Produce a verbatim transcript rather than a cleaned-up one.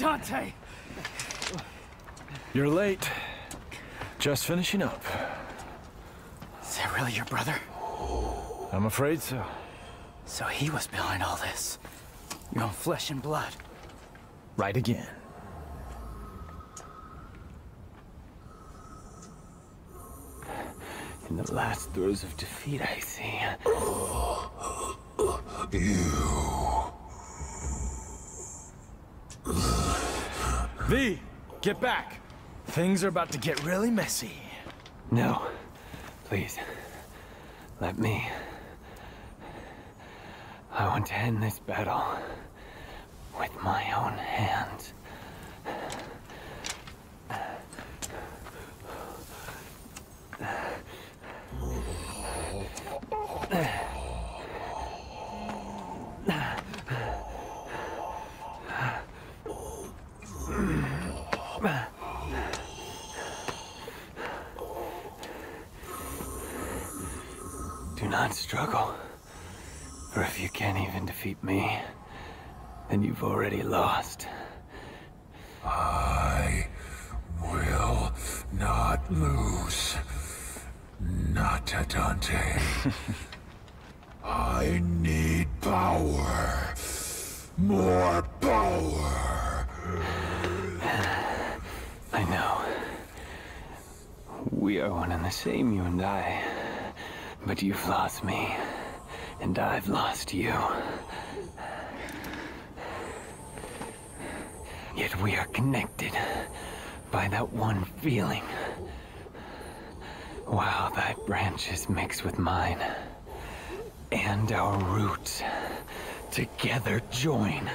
Dante! You're late. Just finishing up. Is that really your brother? I'm afraid so. So he was behind all this. Your own flesh and blood. Right again. In the last throes of defeat, I see. You. V, get back. Things are about to get really messy. No, please. Let me. I want to end this battle with my own hands. Do not struggle, for if you can't even defeat me, then you've already lost. I will not lose. Not to Dante. I need power. More power. I know. We are one and the same, you and I. But you've lost me, and I've lost you. Yet we are connected by that one feeling. While thy branches mix with mine, and our roots together join.